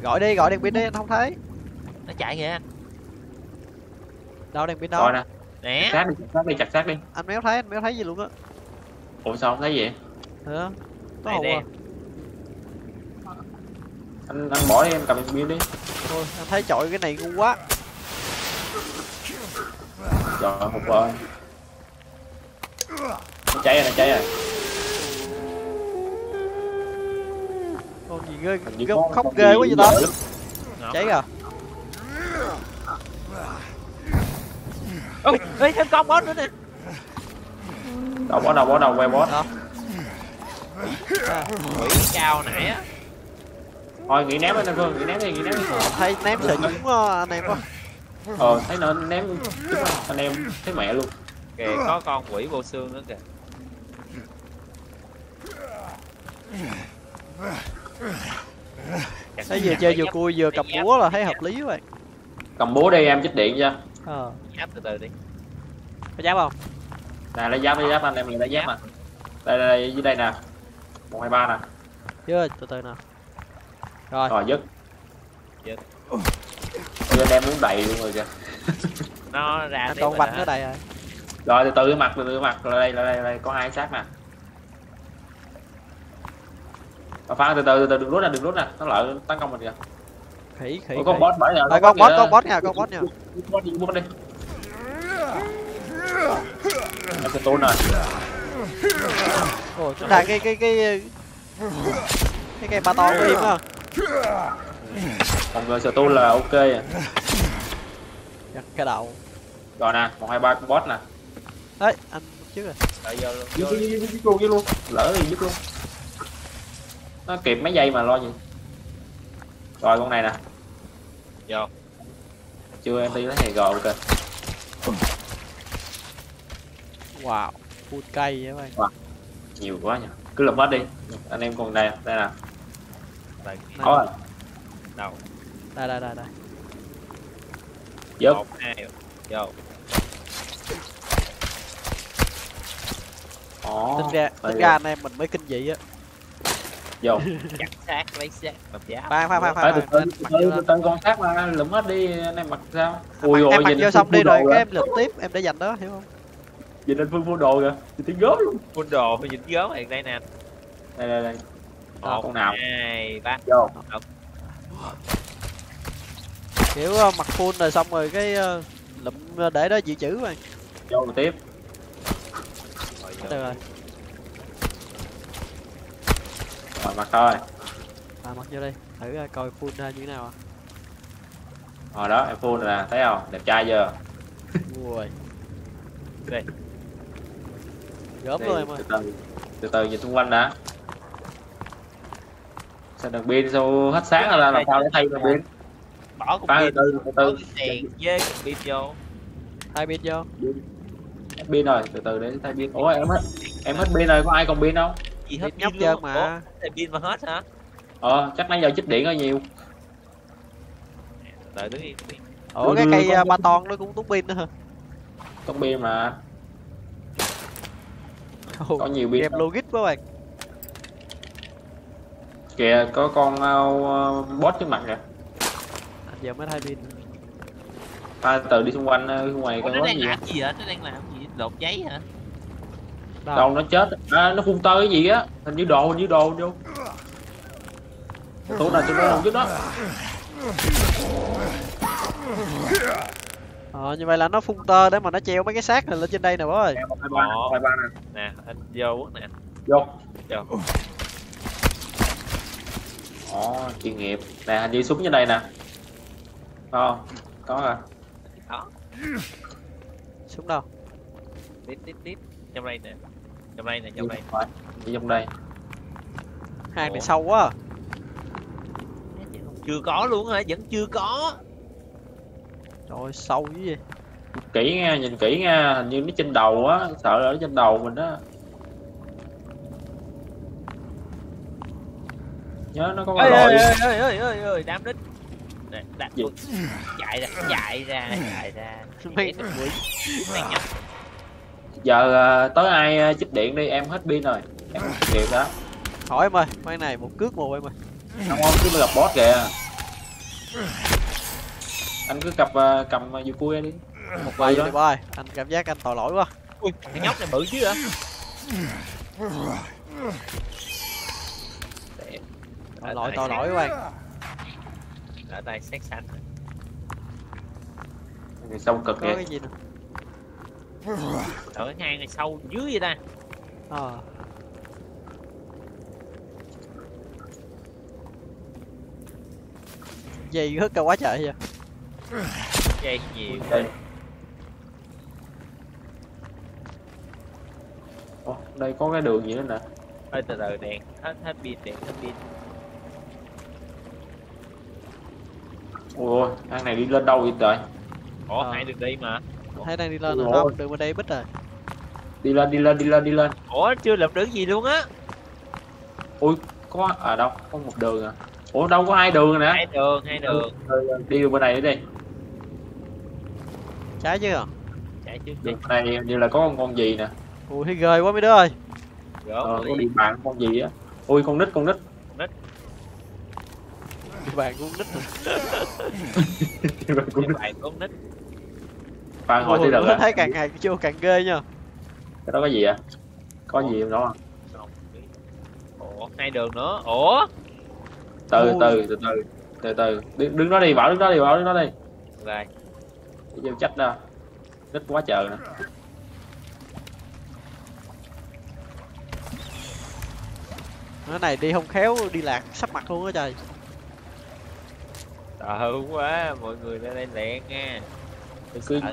Gọi đi, gọi đèn pin đi, anh không thấy. Nó chạy kìa anh. Đâu đèn pin đâu? Rồi nè. Nè. Chặt xác đi, chặt xác đi, chặt xác đi. Anh méo thấy, anh méo thấy gì luôn á. Ủa sao không thấy gì? Hả? Có hồn à. Anh anh bỏ đi, em cầm đèn pin đi. Thôi, anh thấy chọi cái này ngu quá. Trời ơi, một ơi. Nó cháy rồi, nó cháy rồi. Con gì ghê, con khóc ghê quá vậy ta. Cháy rồi. Ôi, ê, thêm con boss nữa nè. Đâu boss, đâu boss, đâu que boss. Quỷ cao nãy á. Thôi nghỉ ném anh Phương, nghỉ ném đi, nghỉ ném đi. Thấy ném sợ dũng anh em quá. Ờ, thấy nó ném anh em thấy mẹ luôn. Kìa, có con quỷ vô xương nữa kìa. Thấy vừa chơi vừa cua vừa cầm búa là thấy hợp lý vậy. Cầm búa đi em chích điện cho. Ờ. Giáp từ từ đi. Có giáp không? Nè lấy giáp, lấy giáp anh em mình lấy giáp mà. Đây đây dưới đây nè. Một hai ba nè. Chưa từ từ nè. Rồi. Rồi dứt. Dứt. Giờ em muốn đầy luôn rồi kìa. Nó ra con vạch nó đầy rồi. Rồi từ từ mặt từ từ mặt rồi đây đây đây có hai xác nè. Phá từ từ từ từ đừng rút nè, đừng rút nè, nó lại tấn công mình kìa. Khỉ khỉ. Ủa, con boss bãi nè. Con boss, con boss nha, con boss nha. Boss đi, boss đi. Nó sẽ tốn rồi. Ôi, chúng ta cái cái cái cái cái ba to của im á. Còn người sẽ tốn là ok à. Chặt cái đầu. Rồi nè, một hai ba con boss nè. Đấy, anh trước rồi. Lại vô luôn. Dứt luôn, dứt luôn. Lỡ thì dứt luôn. Nó kịp mấy giây mà lo gì. Rồi con này nè. Vô. Chưa em đi lấy này rồi kìa. Wow, phút cây vậy mày. Wow. Nhiều quá nhỉ. Cứ lập hết đi. Anh em còn đây, đây nè. Đây. Có rồi. Đâu? Đây đây đây đây. Vô. Một, hai. Vô. Ồ, tính ra, tính ra anh em mình mới kinh dị á. Vô. Cắt xác lấy xác bập giá. Khoan khoan khoan khoan. Tên con xác mà lụm hết đi, anh em mặc sao? Ui ôi, em mặc vô xong đi rồi cái em lượm tiếp, em để dành đó, hiểu không? Nhìn anh Phương mua đồ kìa, nhìn tiếng gớm luôn. Mua đồ phải nhìn gớm hiện đây nè. Đây đây đây. Một con nào. Hai, ba. Vô. Kiểu mặc full rồi xong rồi cái lụm để đó dự trữ mà. Vô mà tiếp. Được rồi. Rồi mặc thôi. À, mặc vô đi, thử coi full ra như thế nào ạ. À? Rồi đó, em full rồi nè, thấy không? Đẹp trai chưa? Ui. Đây. Gớm luôn em ơi. Từ từ, từ từ nhìn xung quanh đã. Sao đằng pin sao hết sáng rồi là làm sao để thay đằng pin. Bỏ cục pin từ từ tiền với pin vô. Thay pin vô. Pin rồi, từ từ để thay pin. Ủa em hết. Em hết pin rồi, có ai còn pin không? Gì hết nhóc trơn mà. Thay pin mà hết hả? Ờ, chắc nãy giờ chích điện hơi nhiều. Đợi đứng yên. Ủa cái cây ba ton nó cũng tốn pin nữa hả? Tốn pin mà. Có nhiều pin. Game logic quá bạn. Kìa có con uh, boss trước mặt kìa. Anh giờ mới thay pin. Ta từ đi xung quanh uh, ngoài coi nó đang gì làm gì vậy? Nó đang làm gì? Lột giấy hả? Đâu, Đâu nó chết. À, nó phun tơ cái gì á? Hình như đồ, hình như đồ vô. Tụi này tụi nó làm trước đó. Ờ như vậy là nó phun tơ để mà nó treo mấy cái xác này lên trên đây nè bố ơi. một hai ba nè, anh vô quốc nè. Vô. Vô. Ồ, chuyên nghiệp. Nè, hình như súng trên đây nè. Không, có rồi. Đó. Súng đâu? Tít tít tít. Trong đây nè. Trong đây nè, trong đây. Đi trong đây. Hang này sâu quá. Chưa có luôn hả? Vẫn chưa có. Trời ơi, sâu dữ vậy. Kỹ nha, nhìn kỹ nha, hình như nó trên đầu á, sợ là nó trên đầu mình á. Nhớ nó có cái lòi. Ơi ơi ơi ơi, đám đít. Nè, đạp gì? Chạy ra, chạy ra, chạy ra. Mấy cái mũi. Giờ tới ai chích điện đi, em hết pin rồi. Em không kịp đó. Hỏi em ơi, mấy này một cước mù em ơi. Không không, cứ mới gặp boss kìa. Anh cứ cầm cầm dùi cui đi. Một vài đi boy, anh cảm giác anh tội lỗi quá. Ui, cái nhóc này bự chứ hả? Tội lỗi, tội lỗi các bạn. Ở đây xét xanh. Người sâu cực kìa. Có cái gì nữa? Trời ngang này sâu dưới vậy ta. Ờ. À. Gì hết cả quá trời vậy? Dây nhiều đây. Ủa, đây có cái đường gì nữa nè. Ê từ từ đèn, hết hết pin đèn, hết pin. Ôi, thằng này đi lên đâu vậy trời? Ủa, à. Hai được đi mà. Thấy đang đi lên rồi không? Đường bên đây bích rồi. Đi lên, đi lên, đi lên, đi lên. Ủa, chưa lập đường gì luôn á. Ui, có ở à, đâu? Có một đường à. Ủa, đâu có hai đường nè. Hai đường, hai đường. Đi đường bên này đi. Trái chứ à? Trái chứ. Đường bên này như là có con con gì nè. Ui, thấy ghê quá mấy đứa ơi. Ờ, có điện bạn con gì á. Ui, con nít, con nít. Địa bàn con nít rồi. Địa bàn con nít. Con nít. Khoan hỏi tí đừng à. Thấy càng ngày chưa càng ghê nha. Cái đó có gì vậy? Có ủa, gì không đó không? Ủa, hai đường nữa. Ủa? Từ từ từ từ từ từ. Đứng, đứng đó đi, bảo đứng đó đi, bảo đứng đó đi. Rồi. Để vô trách ra. Nít quá trời nè. Nó này đi không khéo đi lạc sắp mặt luôn á trời. Sợ quá, mọi người lên đây lẹ nha. Cứ nó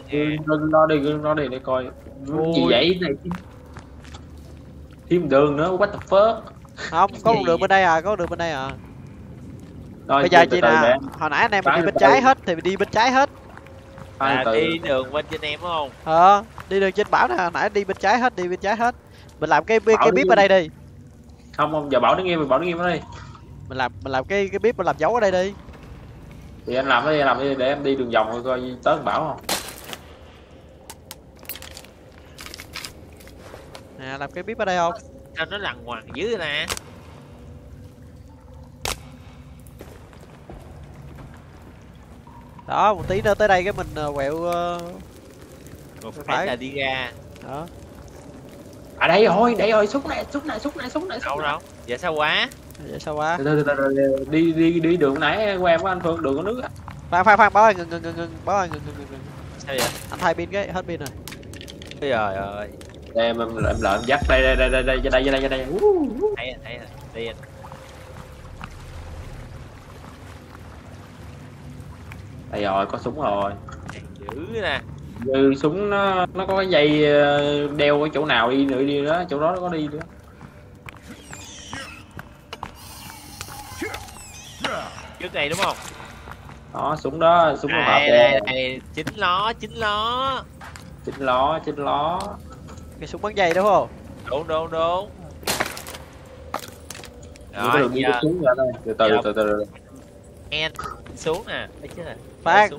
đi, cứ nó đi để coi. Gì vậy này? Thêm đường nữa, what the fuck? Không, có một đường bên đây à, có một đường bên đây à. Rồi, bây giờ chị nè, hồi nãy anh em mình đi bên trái hết thì mình đi bên trái hết. À, đi đường bên trên em đúng không? Ờ, đi đường trên Bảo nè, hồi nãy đi bên trái hết, đi bên trái hết. Mình làm cái cái bếp ở đây đi. Không không, giờ Bảo đứng im, mình Bảo đứng im ở đây. Mình làm mình làm cái cái bếp mình làm dấu ở đây đi. Thì anh làm đi, làm đi để em đi đường vòng rồi coi tới Bảo không. Nè, làm cái bếp ở đây không? Sao nó lằn ngoằn dữ nè. Đó, một tí nữa tới đây cái mình quẹo một phải là đi ra. Đó. À đây rồi, đây rồi, xúc này, xúc này, xúc này, xúc này. Đâu đâu? Vậy sao quá? Vậy sao quá? Đi đi đi đường nãy qua của anh Phương, đường có nước á. Phan Phan Phan báo ơi, ngừng ngừng ngừng ngừng, báo ơi ngừng ngừng ngừng. Sao vậy? Anh thay pin cái, hết pin rồi. Trời ơi. Đây em em em lại em dắt đây đây đây đây đây đây đây đây đây. Thấy thấy đi anh. Đây rồi, có súng rồi. Dữ nè. Ừ, súng nó nó có cái dây đeo ở chỗ nào đi nữa đi đó, chỗ đó nó có đi nữa. Trước đây đúng không? Đó, súng đó, súng nó hợp đây. Đây, chính ló, chính ló. Chính ló, chính ló. Cái súng bắn dây đúng không? Đúng đúng đúng. Rồi, giờ... súng rồi đây. Từ từ từ từ. Em xuống nè, Phan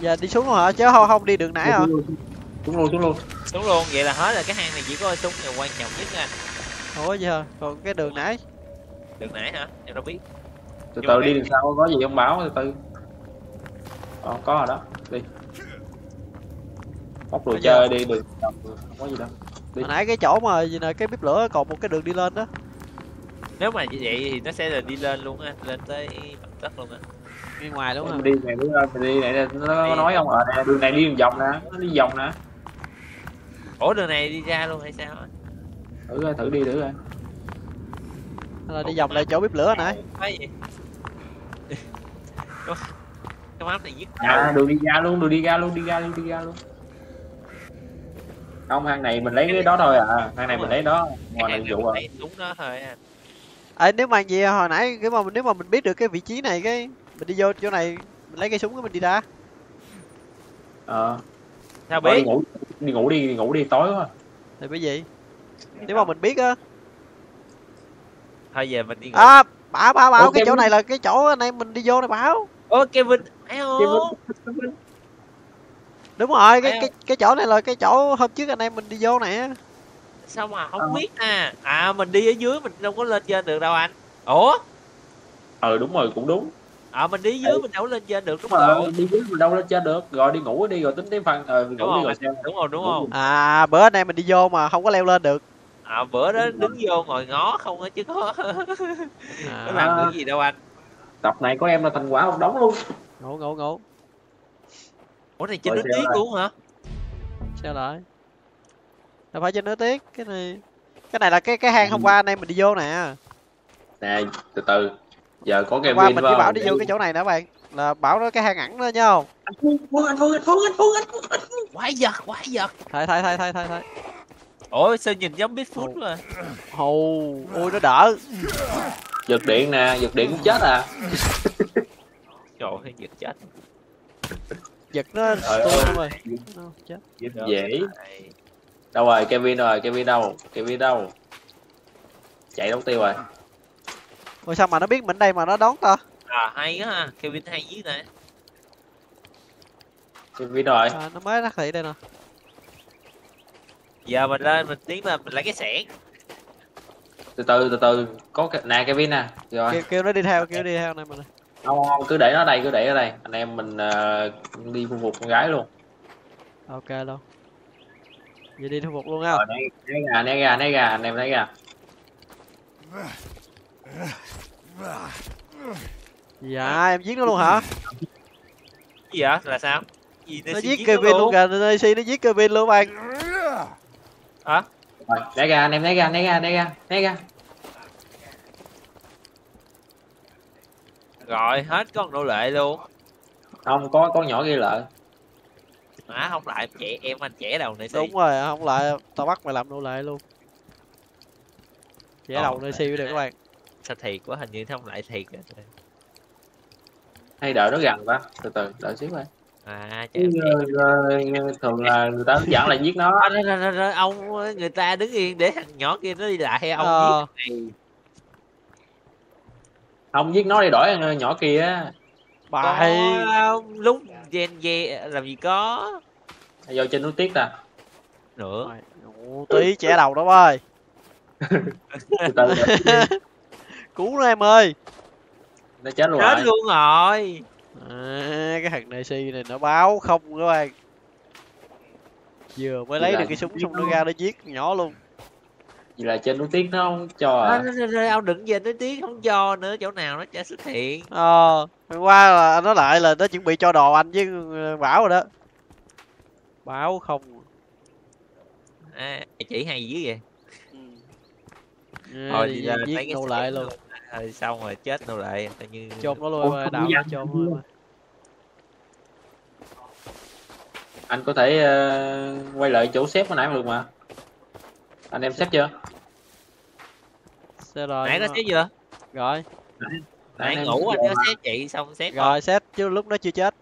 giờ đi xuống hả chứ không không đi đường nãy hả? Xuống luôn, xuống luôn, xuống luôn. Vậy là hết rồi, cái hang này chỉ có súng là quan trọng nhất nha. Ủa giờ còn cái đường nãy, đường nãy hả? Em đâu biết. Từ từ đi đường sau có gì không Bảo? Từ từ. Còn có rồi đó, đi. Móc đồ chơi đi đường, không có gì đâu. Hồi nãy cái chỗ mà gì nè, cái bếp lửa còn một cái đường đi lên đó. Nếu mà như vậy thì nó sẽ là đi lên luôn á, lên tới mặt đất luôn á. Đi ngoài đúng không? Đi này đúng không? Mình đi này nó nói không ở nè, đường này đi đường vòng nè, nó đi vòng nè. Ủa đường này đi ra luôn hay sao? Thử coi, thử đi thử coi. Là đi vòng lại chỗ bếp lửa nãy. Cái gì? Cái map này giết. À đường đi ra luôn, đường đi ra luôn, đi ra luôn, đi ra luôn. Không, hang này mình lấy cái đó thôi à, hang này mình lấy đó, ngoài này vụ rồi. Đúng đó thôi à. Ê, nếu mà gì hồi nãy cái mà nếu mà mình biết được cái vị trí này cái mình đi vô chỗ này mình lấy cây súng cái mình đi ra. Ờ. À, sao biết? Đi ngủ, đi ngủ đi, đi ngủ đi tối quá. Thì cái gì? Nếu mà mình biết á. Thôi về mình đi ngủ. À, bảo bảo bảo cái chỗ này là cái chỗ này mình đi vô này Bảo. Ơ Kevin, Kevin. Đúng rồi, cái cái cái chỗ này là cái chỗ hôm trước anh em mình đi vô nè. Sao mà không biết à? À mình đi ở dưới mình đâu có lên trên được đâu anh. Ủa? Ừ đúng rồi, cũng đúng. Ờ à, mình đi dưới. Ê, mình đâu có lên trên được đúng không? Ờ, đi dưới mình đâu lên trên được. Rồi đi ngủ đi rồi tính đến phần ờ, ngủ đi rồi xem. Đúng rồi đúng không? À bữa anh em mình đi vô mà không có leo lên được. À bữa đó đứng vô ngồi ngó không á chứ có. À, có làm cái gì đâu anh. Tập này có em là thành quả không đóng luôn. Ngủ ngủ ngủ. Ủa này trên nước tiết luôn hả? Sao lại? Đâu phải trên nước tiết, cái này. Cái này là cái cái hang hôm qua anh em mình đi vô nè. Nè, từ từ. Giờ có game qua mình chỉ bảo đi vô cái chỗ này nữa bạn, là bảo nó cái hang ẩn đó nhau. Anh Phương, anh Phương, anh Phương, anh Phương, anh Phương, quái vật, quái vật. Thôi thôi thôi thôi thôi. Ủa sao nhìn giống Bigfoot quá. Hù, ui nó đỡ. Giật điện nè, giật điện cũng chết à. Trời ơi, giật chết. Giật nó tôi luôn rồi. Chết. Dễ. Đâu rồi, Kevin rồi, Kevin đâu, Kevin đâu. Chạy đóng tiêu rồi. Ủa sao mà nó biết mình đây mà nó đón ta? À hay á ha, Kevin hay dữ nè. Kevin rồi. À, nó mới đắc thị đây nè. Giờ mình lên mình tiến mà mình lấy cái xẻng. Từ từ từ từ, có nè Kevin nè. Rồi. Kêu, kêu nó đi theo, kêu đi theo này mình. Không không, cứ để nó ở đây, cứ để ở đây. Anh em mình uh, đi phục vụ con gái luôn. Ok luôn. Vậy đi thu phục luôn á. Rồi né gà, né gà, né gà, anh em né gà. Dạ em giết nó luôn hả? Gì vậy? Là sao? Gì nó giết Kevin luôn kìa, Nancy nó giết Kevin luôn bạn. Hả? Né gà anh em, né gà, né gà, né gà, né gà. Rồi hết con nô lệ luôn. Không có con nhỏ kia lợi. Má không lại trẻ em anh trẻ đầu này. Đúng rồi không lại tao bắt mày làm nô lệ luôn. Giả đầu nơi siêu được các bạn. Sao thiệt quá, hình như nó không lại thiệt rồi. Hay đợi nó gần quá, từ từ đợi xíu thôi. À, thường là người ta dẫn là giết nó. Ông người ta đứng yên để thằng nhỏ kia nó đi lại, ông ờ. giết ông giết nó đi đổi thằng nhỏ kia. Bài ông lúc gen ve làm gì có. Vô trên núi tiếc ta. Nữa. Tí trẻ đầu đó ơi. Cứu nó em ơi. Nó chết luôn. Chết rồi. Luôn rồi. À, cái thằng Nexi này nó báo không các bạn. Vừa mới lấy được cái súng xong nó ra nó giết nhỏ luôn. Vì là trên núi tiếc nó không cho à. Ông đừng về núi tiếc không cho nữa, chỗ nào nó chả xuất hiện. Ờ, hôm qua là nó lại là nó chuẩn bị cho đồ anh với Bảo rồi đó. Báo không. À, chỉ hay dữ vậy. Rồi đi lấy đâu lại luôn. Thôi xong rồi chết đâu lại, tự như chôn nó luôn ơi, đào chôn luôn. Anh có thể uh, quay lại chỗ xếp hồi nãy mà được mà. Anh em xếp chưa? Xe rồi. Nãy nó xếp chưa? Rồi. Nãy, nãy, nãy ngủ anh nó xếp chị xong xếp. Rồi xếp chứ lúc nó chưa chết.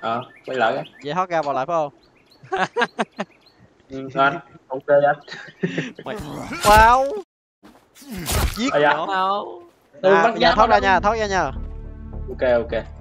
Ờ, à, quay lại. Vậy hót ra vào lại phải không? Ừ, anh. Ok anh. Wow. Giết nó. Tôi bắt ra thoát ra nha, thoát ra nha. Ok ok.